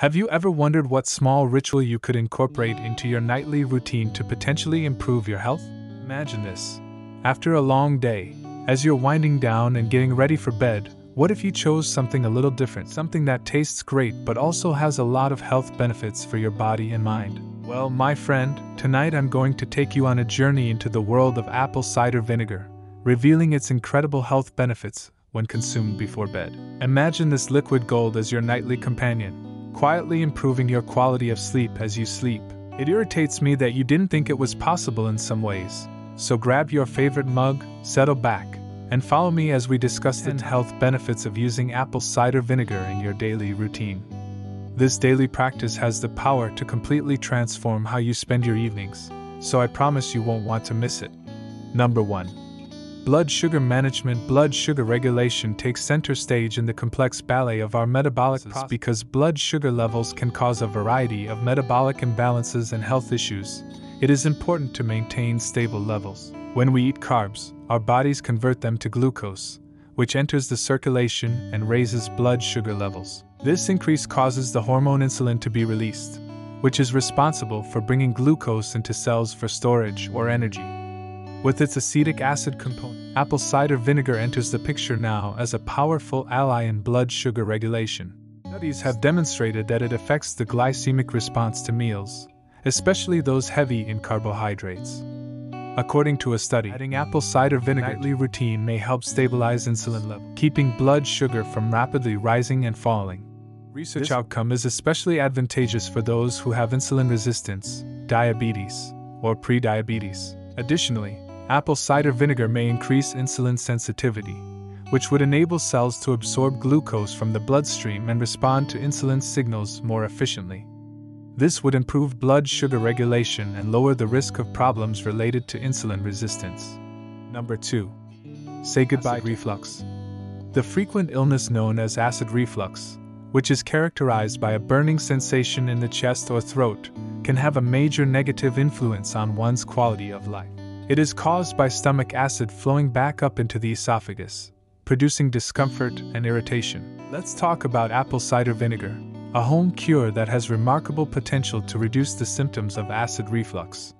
Have you ever wondered what small ritual you could incorporate into your nightly routine to potentially improve your health? Imagine this. After a long day, as you're winding down and getting ready for bed, what if you chose something a little different? Something that tastes great but also has a lot of health benefits for your body and mind. Well, my friend, tonight I'm going to take you on a journey into the world of apple cider vinegar, revealing its incredible health benefits when consumed before bed. Imagine this liquid gold as your nightly companion, quietly improving your quality of sleep as you sleep. It irritates me that you didn't think it was possible in some ways. So grab your favorite mug, settle back, and follow me as we discuss the health benefits of using apple cider vinegar in your daily routine. This daily practice has the power to completely transform how you spend your evenings, so I promise you won't want to miss it. Number 1. Blood sugar management. Blood sugar regulation takes center stage in the complex ballet of our metabolic process because blood sugar levels can cause a variety of metabolic imbalances and health issues. It is important to maintain stable levels. When we eat carbs, our bodies convert them to glucose, which enters the circulation and raises blood sugar levels. This increase causes the hormone insulin to be released, which is responsible for bringing glucose into cells for storage or energy. With its acetic acid component, apple cider vinegar enters the picture now as a powerful ally in blood sugar regulation. Studies have demonstrated that it affects the glycemic response to meals, especially those heavy in carbohydrates. According to a study, adding apple cider vinegar to your nightly routine may help stabilize insulin levels, keeping blood sugar from rapidly rising and falling. This outcome is especially advantageous for those who have insulin resistance, diabetes, or prediabetes. Additionally, apple cider vinegar may increase insulin sensitivity, which would enable cells to absorb glucose from the bloodstream and respond to insulin signals more efficiently. This would improve blood sugar regulation and lower the risk of problems related to insulin resistance. Number 2. Say goodbye to reflux. The frequent illness known as acid reflux, which is characterized by a burning sensation in the chest or throat, can have a major negative influence on one's quality of life. It is caused by stomach acid flowing back up into the esophagus, producing discomfort and irritation. Let's talk about apple cider vinegar, a home cure that has remarkable potential to reduce the symptoms of acid reflux.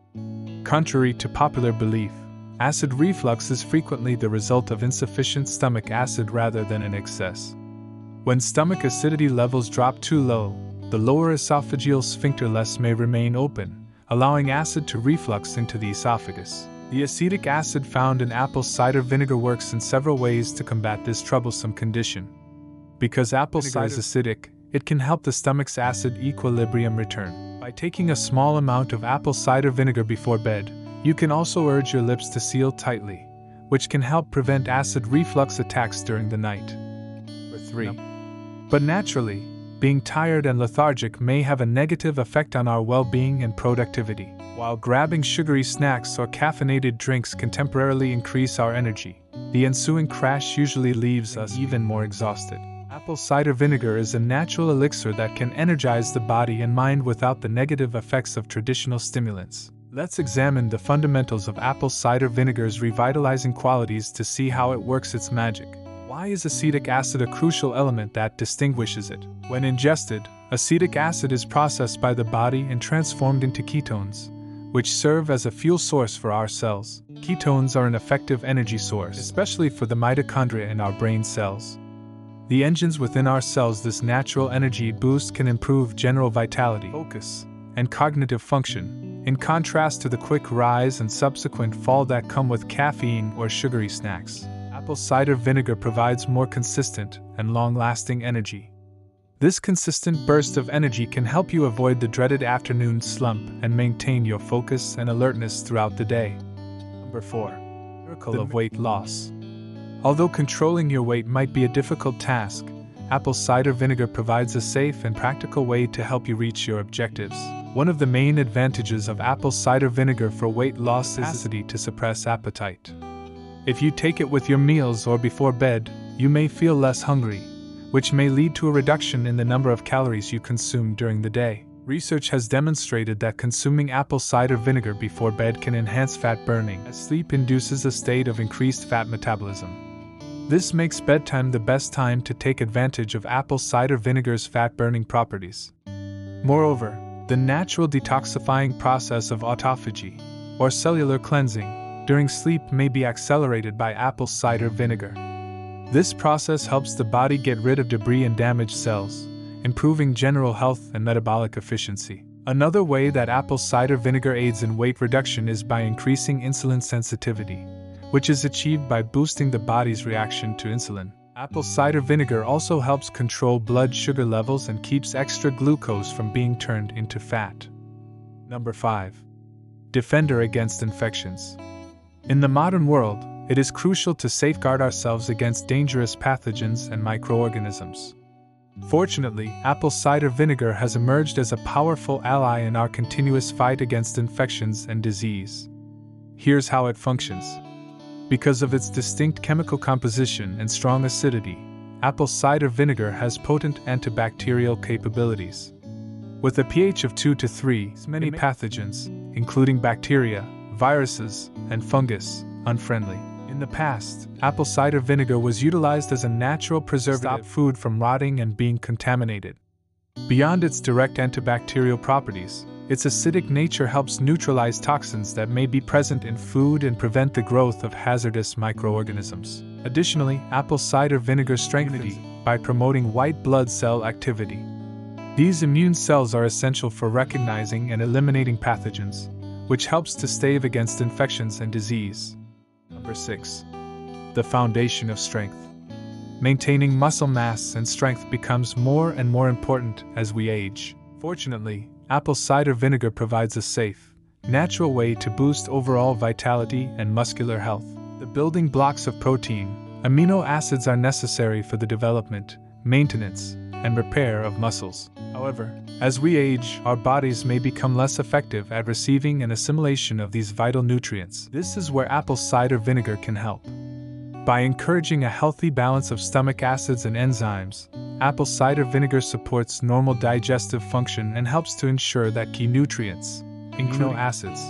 Contrary to popular belief, acid reflux is frequently the result of insufficient stomach acid rather than an excess. When stomach acidity levels drop too low, the lower esophageal sphincter may remain open, allowing acid to reflux into the esophagus. The acetic acid found in apple cider vinegar works in several ways to combat this troublesome condition. Because apple cider is acidic, it can help the stomach's acid equilibrium return. By taking a small amount of apple cider vinegar before bed, you can also urge your lips to seal tightly, which can help prevent acid reflux attacks during the night. Number 3. But naturally, being tired and lethargic may have a negative effect on our well-being and productivity. While grabbing sugary snacks or caffeinated drinks can temporarily increase our energy, the ensuing crash usually leaves us even more exhausted. Apple cider vinegar is a natural elixir that can energize the body and mind without the negative effects of traditional stimulants. Let's examine the fundamentals of apple cider vinegar's revitalizing qualities to see how it works its magic. Why is acetic acid a crucial element that distinguishes it? When ingested, acetic acid is processed by the body and transformed into ketones, which serve as a fuel source for our cells. Ketones are an effective energy source, especially for the mitochondria in our brain cells. The engines within our cells, this natural energy boost can improve general vitality, focus, and cognitive function, in contrast to the quick rise and subsequent fall that come with caffeine or sugary snacks. Apple cider vinegar provides more consistent and long-lasting energy. This consistent burst of energy can help you avoid the dreaded afternoon slump and maintain your focus and alertness throughout the day. Number 4. Miracle of weight loss. Although controlling your weight might be a difficult task, apple cider vinegar provides a safe and practical way to help you reach your objectives. One of the main advantages of apple cider vinegar for weight loss is its capacity to suppress appetite. If you take it with your meals or before bed, you may feel less hungry, which may lead to a reduction in the number of calories you consume during the day. Research has demonstrated that consuming apple cider vinegar before bed can enhance fat burning, as sleep induces a state of increased fat metabolism. This makes bedtime the best time to take advantage of apple cider vinegar's fat-burning properties. Moreover, the natural detoxifying process of autophagy, or cellular cleansing, during sleep may be accelerated by apple cider vinegar. This process helps the body get rid of debris and damaged cells, improving general health and metabolic efficiency. Another way that apple cider vinegar aids in weight reduction is by increasing insulin sensitivity, which is achieved by boosting the body's reaction to insulin. Apple cider vinegar also helps control blood sugar levels and keeps extra glucose from being turned into fat. Number 5. Defender against infections. In the modern world, it is crucial to safeguard ourselves against dangerous pathogens and microorganisms. Fortunately, apple cider vinegar has emerged as a powerful ally in our continuous fight against infections and disease. Here's how it functions. Because of its distinct chemical composition and strong acidity, apple cider vinegar has potent antibacterial capabilities. With a pH of 2 to 3, many pathogens, including bacteria, viruses, and fungus, unfriendly. In the past, apple cider vinegar was utilized as a natural preservative to stop food from rotting and being contaminated. Beyond its direct antibacterial properties, its acidic nature helps neutralize toxins that may be present in food and prevent the growth of hazardous microorganisms. Additionally, apple cider vinegar strengthens by promoting white blood cell activity. These immune cells are essential for recognizing and eliminating pathogens, which helps to stave against infections and disease. Number 6. The foundation of strength. Maintaining muscle mass and strength becomes more and more important as we age. Fortunately, apple cider vinegar provides a safe, natural way to boost overall vitality and muscular health. The building blocks of protein, amino acids are necessary for the development, maintenance, and repair of muscles. However, as we age, our bodies may become less effective at receiving and assimilation of these vital nutrients. This is where apple cider vinegar can help. By encouraging a healthy balance of stomach acids and enzymes, apple cider vinegar supports normal digestive function and helps to ensure that key nutrients, including amino acids,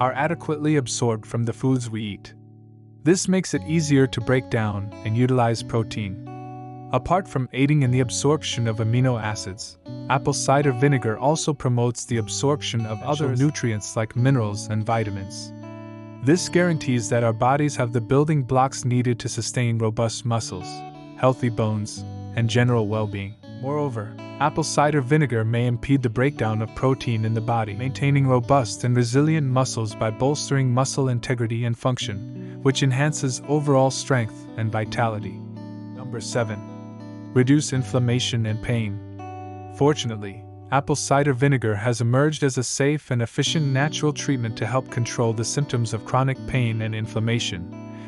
are adequately absorbed from the foods we eat. This makes it easier to break down and utilize protein. Apart from aiding in the absorption of amino acids, apple cider vinegar also promotes the absorption of other nutrients like minerals and vitamins. This guarantees that our bodies have the building blocks needed to sustain robust muscles, healthy bones, and general well-being. Moreover, apple cider vinegar may impede the breakdown of protein in the body, maintaining robust and resilient muscles by bolstering muscle integrity and function, which enhances overall strength and vitality. Number 7. Reduce inflammation and pain. Fortunately, apple cider vinegar has emerged as a safe and efficient natural treatment to help control the symptoms of chronic pain and inflammation,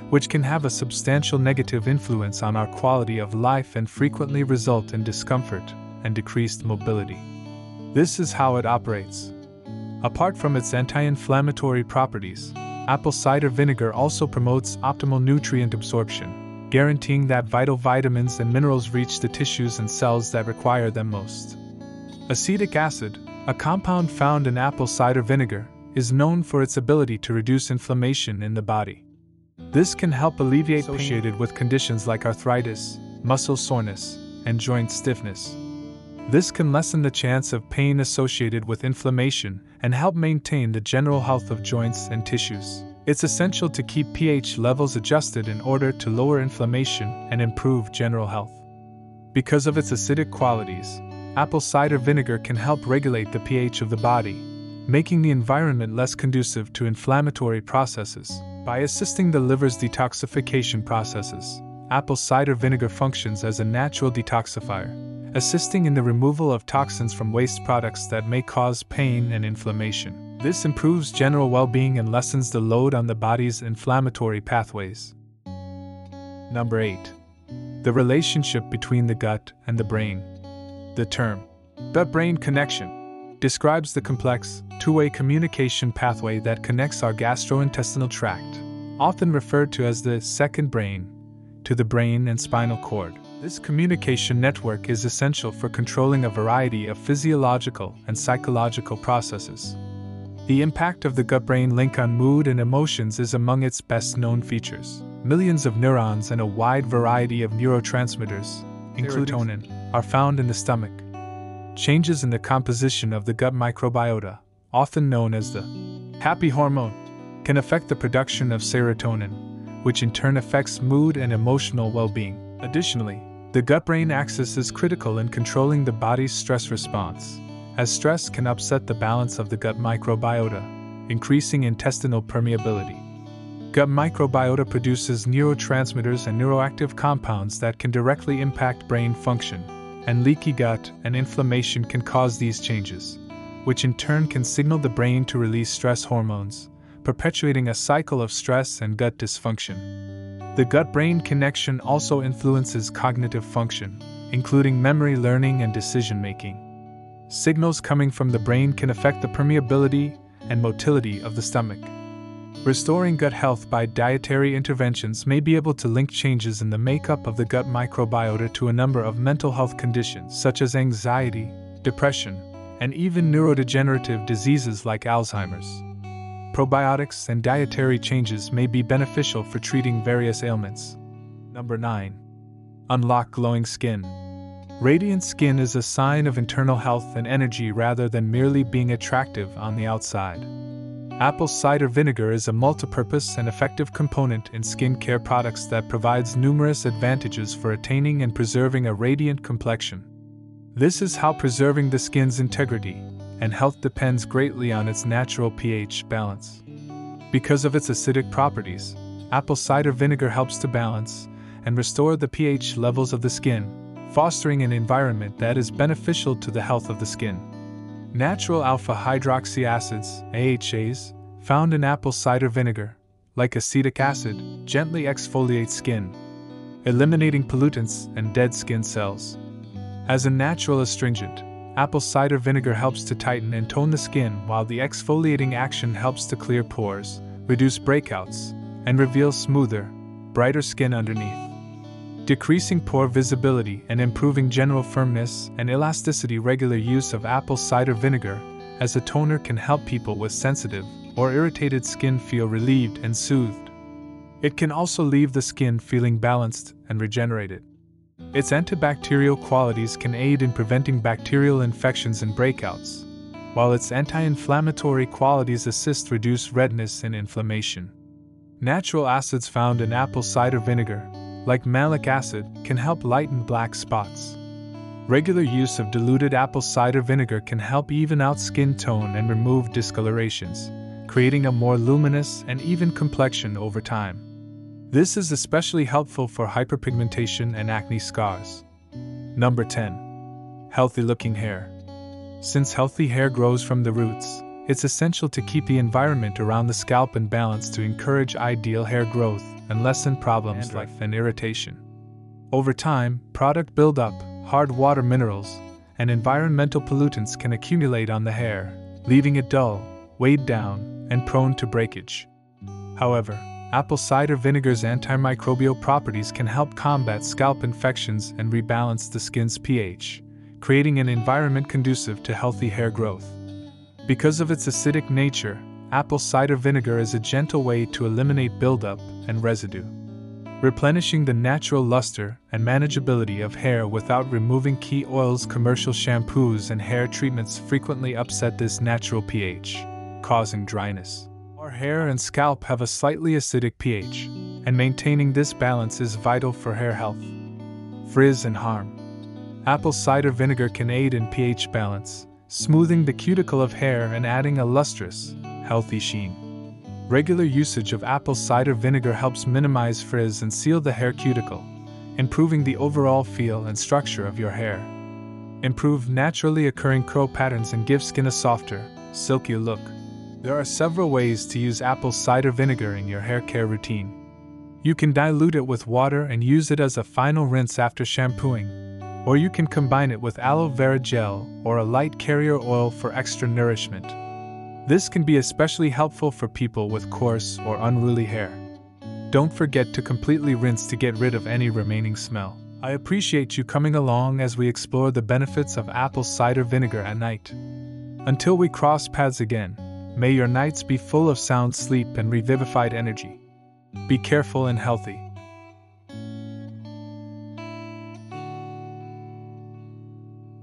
which can have a substantial negative influence on our quality of life and frequently result in discomfort and decreased mobility. This is how it operates. Apart from its anti-inflammatory properties, apple cider vinegar also promotes optimal nutrient absorption, guaranteeing that vital vitamins and minerals reach the tissues and cells that require them most. Acetic acid, a compound found in apple cider vinegar, is known for its ability to reduce inflammation in the body. This can help alleviate pain associated with conditions like arthritis, muscle soreness, and joint stiffness. This can lessen the chance of pain associated with inflammation and help maintain the general health of joints and tissues. It's essential to keep pH levels adjusted in order to lower inflammation and improve general health. Because of its acidic qualities, apple cider vinegar can help regulate the pH of the body, making the environment less conducive to inflammatory processes. By assisting the liver's detoxification processes, apple cider vinegar functions as a natural detoxifier, assisting in the removal of toxins from waste products that may cause pain and inflammation. This improves general well-being and lessens the load on the body's inflammatory pathways. Number 8. The relationship between the gut and the brain. The term gut-brain connection describes the complex, two-way communication pathway that connects our gastrointestinal tract, often referred to as the second brain, to the brain and spinal cord. This communication network is essential for controlling a variety of physiological and psychological processes. The impact of the gut-brain link on mood and emotions is among its best-known features. Millions of neurons and a wide variety of neurotransmitters, including serotonin, are found in the stomach, changes in the composition of the gut microbiota, often known as the happy hormone, can affect the production of serotonin, which in turn affects mood and emotional well-being. Additionally, the gut-brain axis is critical in controlling the body's stress response, as stress can upset the balance of the gut microbiota, increasing intestinal permeability. Gut microbiota produces neurotransmitters and neuroactive compounds that can directly impact brain function, and leaky gut and inflammation can cause these changes, which in turn can signal the brain to release stress hormones, perpetuating a cycle of stress and gut dysfunction. The gut-brain connection also influences cognitive function, including memory, learning, and decision-making. Signals coming from the brain can affect the permeability and motility of the stomach. Restoring gut health by dietary interventions may be able to link changes in the makeup of the gut microbiota to a number of mental health conditions such as anxiety, depression, and even neurodegenerative diseases like Alzheimer's. Probiotics and dietary changes may be beneficial for treating various ailments. Number 9. Unlock glowing skin. Radiant skin is a sign of internal health and energy rather than merely being attractive on the outside. Apple cider vinegar is a multipurpose and effective component in skincare products that provides numerous advantages for attaining and preserving a radiant complexion. This is how preserving the skin's integrity and health depends greatly on its natural pH balance. Because of its acidic properties, apple cider vinegar helps to balance and restore the pH levels of the skin, fostering an environment that is beneficial to the health of the skin. Natural alpha-hydroxy acids, AHAs, found in apple cider vinegar, like acetic acid, gently exfoliate skin, eliminating pollutants and dead skin cells. As a natural astringent, apple cider vinegar helps to tighten and tone the skin, while the exfoliating action helps to clear pores, reduce breakouts, and reveal smoother, brighter skin underneath. Decreasing pore visibility and improving general firmness and elasticity. Regular use of apple cider vinegar as a toner can help people with sensitive or irritated skin feel relieved and soothed. It can also leave the skin feeling balanced and regenerated. Its antibacterial qualities can aid in preventing bacterial infections and breakouts, while its anti-inflammatory qualities assist reduce redness and inflammation. Natural acids found in apple cider vinegar, like malic acid, can help lighten black spots. Regular use of diluted apple cider vinegar can help even out skin tone and remove discolorations, creating a more luminous and even complexion over time. This is especially helpful for hyperpigmentation and acne scars. Number 10. Healthy-looking hair. Since healthy hair grows from the roots, it's essential to keep the environment around the scalp in balance to encourage ideal hair growth and lessen problems like dandruff and irritation. Over time, product buildup, hard water minerals, and environmental pollutants can accumulate on the hair, leaving it dull, weighed down, and prone to breakage. However, apple cider vinegar's antimicrobial properties can help combat scalp infections and rebalance the skin's pH, creating an environment conducive to healthy hair growth. Because of its acidic nature, apple cider vinegar is a gentle way to eliminate buildup and residue, replenishing the natural luster and manageability of hair without removing key oils. Commercial shampoos and hair treatments frequently upset this natural pH, causing dryness. Our hair and scalp have a slightly acidic pH, and maintaining this balance is vital for hair health. Frizz and harm. Apple cider vinegar can aid in pH balance, smoothing the cuticle of hair and adding a lustrous, healthy sheen. Regular usage of apple cider vinegar helps minimize frizz and seal the hair cuticle, improving the overall feel and structure of your hair. Improve naturally occurring curl patterns and give skin a softer, silky look. There are several ways to use apple cider vinegar in your hair care routine. You can dilute it with water and use it as a final rinse after shampooing, or you can combine it with aloe vera gel or a light carrier oil for extra nourishment. This can be especially helpful for people with coarse or unruly hair. Don't forget to completely rinse to get rid of any remaining smell. I appreciate you coming along as we explore the benefits of apple cider vinegar at night. Until we cross paths again, may your nights be full of sound sleep and revivified energy. Be careful and healthy.